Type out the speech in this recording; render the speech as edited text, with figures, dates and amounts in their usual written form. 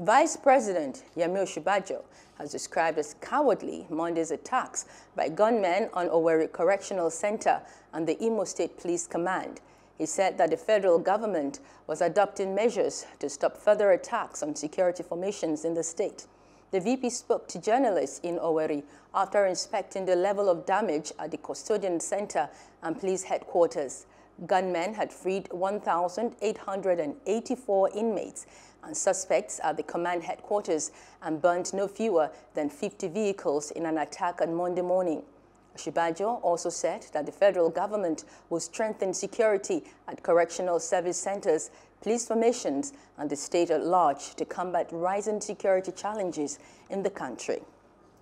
Vice President Yemi Osinbajo has described as cowardly Monday's attacks by gunmen on Owerri Correctional Center and the Imo State Police Command. He said that the federal government was adopting measures to stop further attacks on security formations in the state. The VP spoke to journalists in Owerri after inspecting the level of damage at the custodian center and police headquarters. Gunmen had freed 1,884 inmates and suspects at the command headquarters and burnt no fewer than 50 vehicles in an attack on Monday morning. Osinbajo also said that the federal government will strengthen security at correctional service centers, police formations, and the state at large to combat rising security challenges in the country.